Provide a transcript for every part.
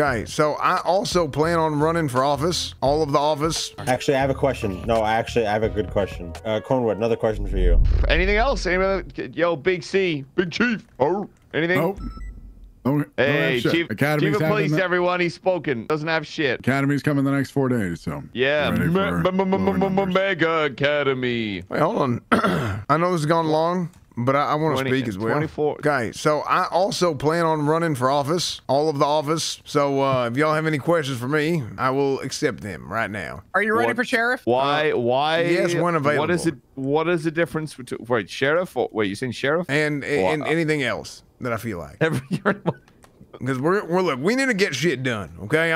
Okay, so I also plan on running for office, all of the office. Actually, I have a question. No, actually, I have a good question. Cornwood, another question for you. Anything else? Anybody? Yo, Big C, Big Chief. Oh, anything? Nope. Oh, hey, Chief of Police, everyone. He's spoken. Doesn't have shit. Academy's coming the next 4 days, so. Yeah. Mega Academy. Wait, hold on. I know this has gone long, but I want to speak as well. 24. Okay, so I also plan on running for office, all of the office. So if y'all have any questions for me, I will accept them right now. Are you ready for sheriff? Why? Yes, when available. What is the difference between sheriff? Or, wait, you saying sheriff? And anything else that I feel like. Because we're look, we need to get shit done. Okay,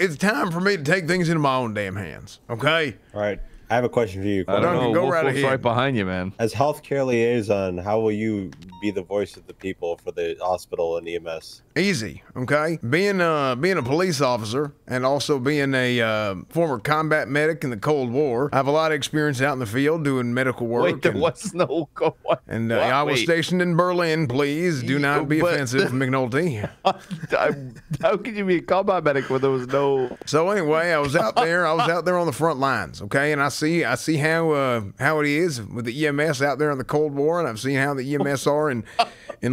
it's time for me to take things into my own damn hands. Okay. All right. I have a question for you. I don't know. Go right ahead. Right behind you, man. As healthcare liaison, how will you be the voice of the people for the hospital and EMS? Easy, okay? Being a police officer and also being a former combat medic in the Cold War, I have a lot of experience out in the field doing medical work. Wait, there was no Cold War. And I was stationed in Berlin, please. Do not be offensive, McNulty. How could you be a combat medic when there was no... So anyway, I was out there on the front lines, okay? And I see how it is with the EMS out there in the Cold War, and I've seen how the EMS are in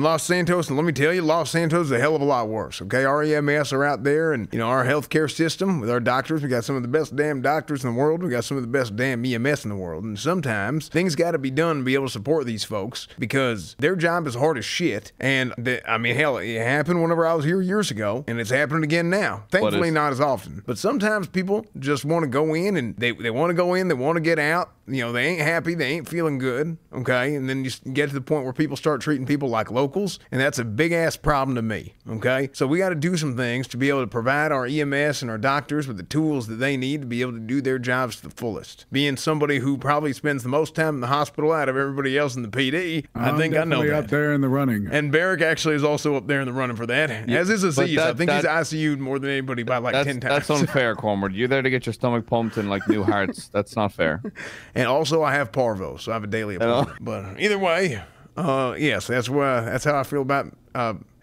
Los Santos. And let me tell you, Los Santos is a hell of a lot worse. Okay, our EMS are out there, and you know our healthcare system with our doctors. We got some of the best damn doctors in the world. We got some of the best damn EMS in the world. And sometimes things got to be done to be able to support these folks because their job is hard as shit. And I mean, hell, it happened whenever I was here years ago, and it's happening again now. Thankfully, not as often. But sometimes people just want to go in, and they want to go in. They want to get out. You know, they ain't happy. They ain't feeling good. Okay. And then you get to the point where people start treating people like locals. And that's a big ass problem to me. Okay. So we got to do some things to be able to provide our EMS and our doctors with the tools that they need to be able to do their jobs to the fullest. Being somebody who probably spends the most time in the hospital out of everybody else in the PD, I think I know that. Up there in the running. And Barrick actually is also up there in the running for that. Yeah, as is Aziz. I think he's ICU'd more than anybody by like 10 times. That's unfair, Cornwood. You're there to get your stomach pumped and like new hearts. That's not fair. And also I have parvo, so I have a daily appointment. But either way, yes, that's how I feel about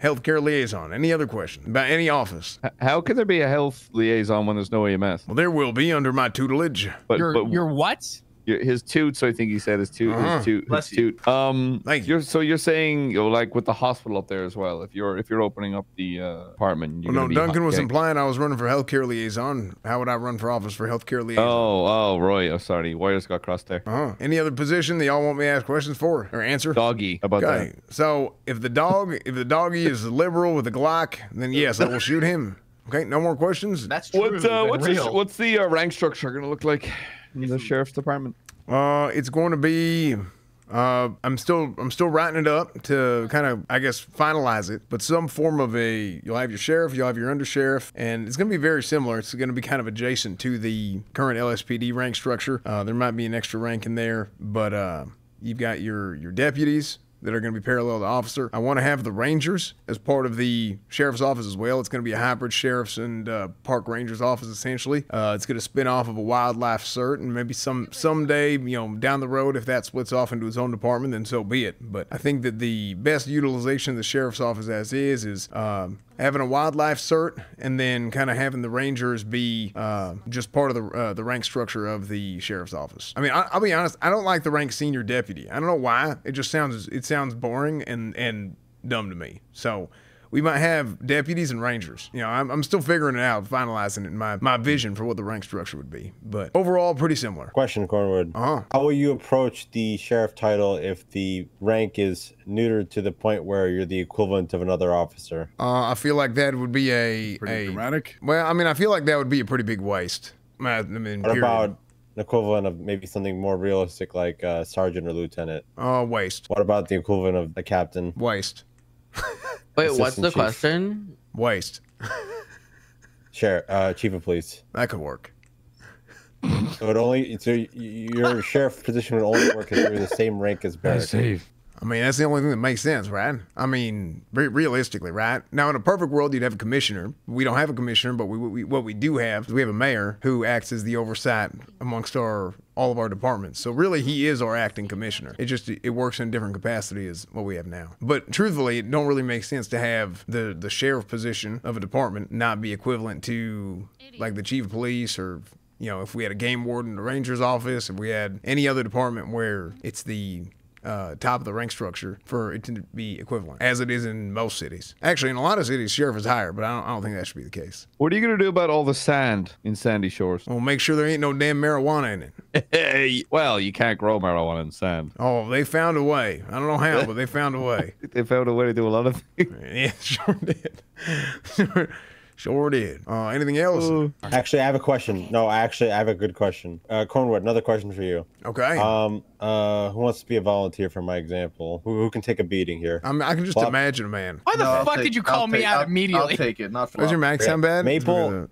healthcare liaison. Any other question about any office? How could there be a health liaison when there's no EMS? Well, there will be under my tutelage. But your what? His toot. So I think he said his toot. His toot. Thank you. So you're saying, like with the hospital up there as well. If you're opening up the apartment. Well, no, Duncan was implying I was running for healthcare liaison. How would I run for office for healthcare liaison? Oh, Roy. Oh, sorry. Wires got crossed there. Any other position that y'all want me to ask questions for or answer? Doggy. About that. So if the doggy is liberal with a Glock, then yes, I will shoot him. Okay. No more questions. That's true. What's the rank structure going to look like? In the sheriff's department? It's going to be, I'm still writing it up to kind of, I guess, finalize it, but some form of you'll have your sheriff, you'll have your undersheriff, and it's going to be very similar. It's going to be kind of adjacent to the current LSPD rank structure. There might be an extra rank in there, but you've got your deputies that are going to be parallel to officer. I want to have the rangers as part of the sheriff's office as well. It's going to be a hybrid sheriff's and park ranger's office, essentially. It's going to spin off of a wildlife cert, and maybe someday, you know, down the road, if that splits off into its own department, then so be it. But I think that the best utilization of the sheriff's office as is having a wildlife cert, and then kind of having the rangers be just part of the rank structure of the sheriff's office. I mean, I'll be honest, I don't like the rank senior deputy. I don't know why. It just sounds boring and dumb to me. So we might have deputies and rangers. You know, I'm still figuring it out, finalizing it in my vision for what the rank structure would be. But overall, pretty similar. Question, Cornwood. How will you approach the sheriff title if the rank is neutered to the point where you're the equivalent of another officer? I feel like that would be pretty dramatic. Well, I mean, I fan that would be a pretty big waste. I mean, what about an equivalent of maybe something more realistic like sergeant or lieutenant? Waste. What about the equivalent of a captain? Waste. Wait, what's the question? Waste. Sheriff, chief of police. That could work. So your sheriff position would only work if you're the same rank as Barrick. I mean, that's the only thing that makes sense, right? I mean, realistically, right? Now, in a perfect world, you'd have a commissioner. We don't have a commissioner, but what we do have is we have a mayor who acts as the oversight amongst all of our departments. So really, he is our acting commissioner. It works in a different capacity as what we have now. But truthfully, it don't really make sense to have the sheriff position of a department not be equivalent to like the chief of police, or, you know, if we had a game warden in the ranger's office, if we had any other department where it's the top of the rank structure, for it to be equivalent, as it is in most cities. Actually, in a lot of cities, sheriff is higher, but I don't think that should be the case. What are you going to do about all the sand in Sandy Shores? Well, make sure there ain't no damn marijuana in it. Hey, well, you can't grow marijuana in sand. Oh, they found a way. I don't know how, but they found a way. They found a way to do a lot of things. Yeah, sure did. Sure did. Anything else? Actually, I have a question. No, actually, I have a good question. Cornwood, another question for you. Okay. Who wants to be a volunteer for my example? Who can take a beating here? I can just imagine, man. Why the fuck did you call me out immediately? I'll take it. Not for. Does your mag sound bad? Maple's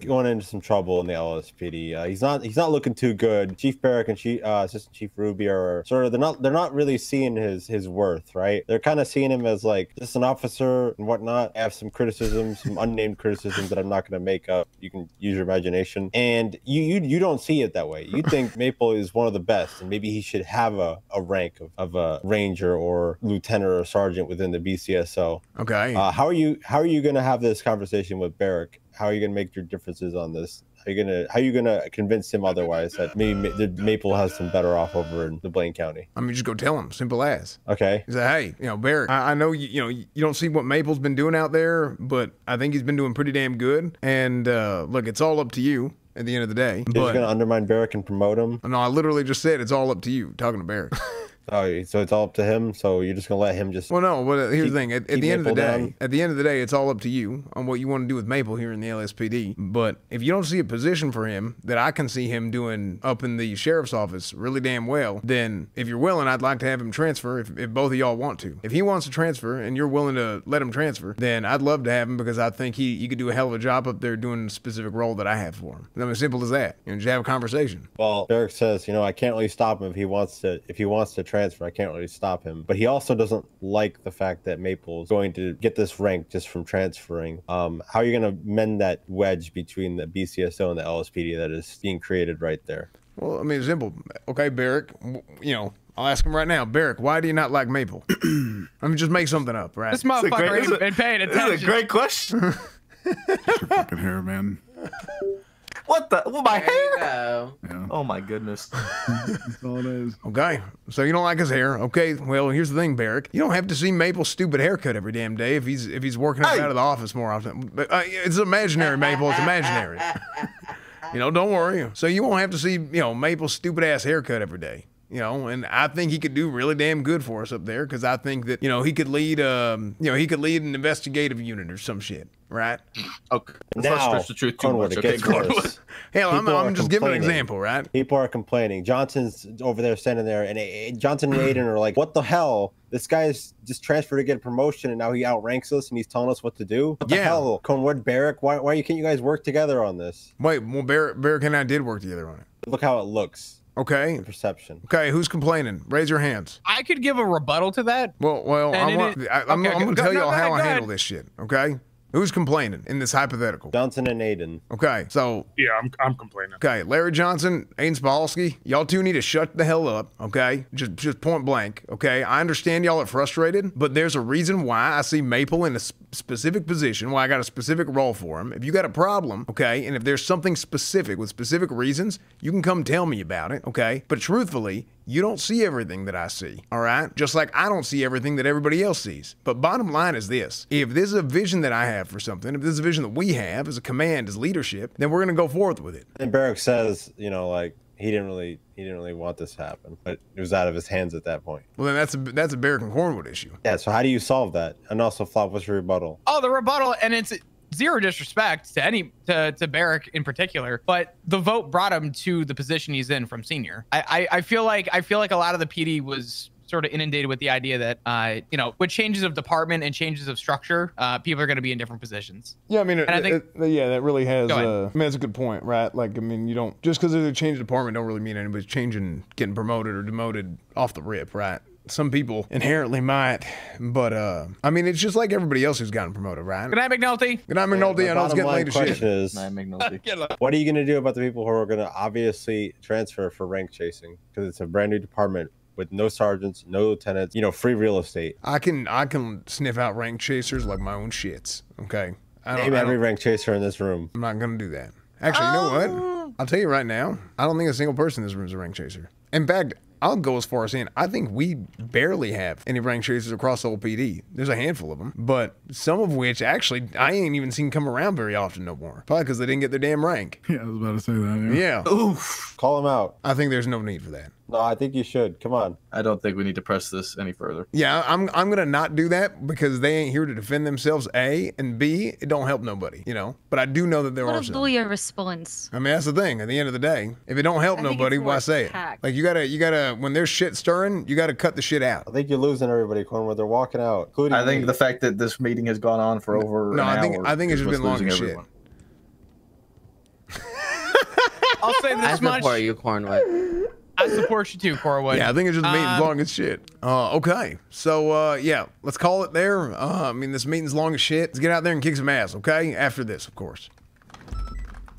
going into some trouble in the LSPD. He's not looking too good. Chief Barrick and Assistant Chief Ruby are sort of, they're not really seeing his worth, right? They're kind of seeing him as like just an officer and whatnot. I have some criticisms, some unnamed criticisms that I'm not going to make up. You can use your imagination. And you don't see it that way. You think Maple is one of the best, and maybe he should have a rank of a ranger or lieutenant or sergeant within the BCSO. Okay. How are you going to have this conversation with Barrick? How are you going to make your differences on this? How are you gonna convince him otherwise that maybe Maple has some better off over in Blaine County? I mean, just go tell him, simple as. Okay. He's like, hey, you know, Barrick, I know you don't see what Maple's been doing out there, but I think he's been doing pretty damn good. And look, it's all up to you at the end of the day. You're just gonna undermine Barrick and promote him? No, I literally just said it's all up to you, talking to Barrick. Oh, so it's all up to him. So you're just gonna let him just. Well, no. But here's the thing. At the end of the day, down. At the end of the day, it's all up to you on what you want to do with Maple here in the LSPD. But if you don't see a position for him that I can see him doing up in the sheriff's office really damn well, then if you're willing, I'd like to have him transfer. If both of y'all want to, if he wants to transfer and you're willing to let him transfer, then I'd love to have him, because I think he could do a hell of a job up there doing the specific role that I have for him. I mean, simple as that. You know, just have a conversation. Well, Derek says, you know, I can't really stop him if he wants to transfer. I can't really stop him, but he also doesn't like the fact that Maple's going to get this rank just from transferring. How are you going to mend that wedge between the BCSO and the LSPD that is being created right there? Well, I mean, it's simple. Okay, Barrick, you know, I'll ask him right now. Barrick, why do you not like Maple? I mean, just make something up, right? This motherfucker ain't been paying attention. That's a great question. Your fucking hair, man. What the? Well, my hair? Yeah. Oh my goodness. That's all it is. Okay, so you don't like his hair. Okay, well, here's the thing, Barrick. You don't have to see Maple's stupid haircut every damn day if he's working out of the office more often. But it's imaginary, Maple. It's imaginary. You know, don't worry. So you won't have to see, you know, Maple's stupid ass haircut every day. You know, and I think he could do really damn good for us up there, because I think that, you know, he could lead, he could lead an investigative unit or some shit, right? Okay. Now, the truth too much. Okay, hell, I'm just giving an example, right? People are complaining. Johnson's over there standing there, and Johnson and Aiden are like, "What the hell? This guy's just transferred to get a promotion, and now he outranks us, and he's telling us what to do. What the hell, Cornwood, Barrick? Why can't you guys work together on this?" Wait, well, Barrick and I did work together on it. Look how it looks. Okay. Perception. Okay, who's complaining? Raise your hands. I could give a rebuttal to that. Well, I'm going to tell you how I handle this shit, okay? Who's complaining in this hypothetical? Johnson and Aiden. Okay, so... yeah, I'm complaining. Okay, Larry Johnson, Aiden Spolsky, y'all two need to shut the hell up, okay? Just point blank, okay? I understand y'all are frustrated, but there's a reason why I see Maple in a specific position, why I got a specific role for him. If you got a problem, okay, and if there's something specific with specific reasons, you can come tell me about it, okay? But truthfully... you don't see everything that I see, all right? Just like I don't see everything that everybody else sees. But bottom line is this. If this is a vision that I have for something, if this is a vision that we have as a command, as leadership, then we're going to go forth with it. And Barrick says, you know, like, he didn't really want this to happen, but it was out of his hands at that point. Well, then that's a Barrick and Cornwood issue. Yeah, so how do you solve that? And also, Flop, what's your rebuttal? Oh, the rebuttal, and it's... zero disrespect to to Barrick in particular, but the vote brought him to the position he's in from senior. I feel like a lot of the PD was sort of inundated with the idea that, you know, with changes of department and changes of structure, people are going to be in different positions. Yeah, I mean, yeah, that really has, I mean, that's a good point, right? Like, I mean, you don't, just because there's a change of department don't really mean anybody's changing, getting promoted or demoted off the rip, right? some people inherently might, but I mean, it's just like everybody else who's gotten promoted, right? Good night, McNulty. Good night, McNulty. I know it's getting late as shit. Is, night, McNulty. What are you gonna do about the people who are gonna obviously transfer for rank chasing because it's a brand new department with no sergeants, no lieutenants, you know, free real estate? I can sniff out rank chasers like my own shits. Okay, name every rank chaser in this room. I'm not gonna do that. Actually, you know what? I'll tell you right now. I don't think a single person in this room is a rank chaser. In fact, I'll go as far as saying I think we barely have any rank chasers across the whole PD. There's a handful of them, but some of which actually I ain't even seen come around very often no more. Probably because they didn't get their damn rank. Yeah, I was about to say that. Yeah. Oof. Call them out. I think there's no need for that. No, I think you should. Come on. I don't think we need to press this any further. Yeah, I'm gonna not do that because they ain't here to defend themselves, A, and B, it don't help nobody, you know? But I do know that there are some. What a booyah response. I mean, that's the thing. At the end of the day, if it don't help nobody, why say it? Like, you gotta, when there's shit stirring, you gotta cut the shit out. I think you're losing everybody, Cornwood. They're walking out. I think the fact that this meeting has gone on for over an hour, I think it's just been long as shit. I'll say this much. I support you, Cornwood. I support you too, Cornwood. Yeah, I think it's just meeting's long as shit. Okay, so yeah, let's call it there. I mean, this meeting's long as shit. Let's get out there and kick some ass, okay? After this, of course.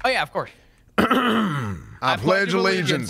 Oh yeah, of course. I pledge allegiance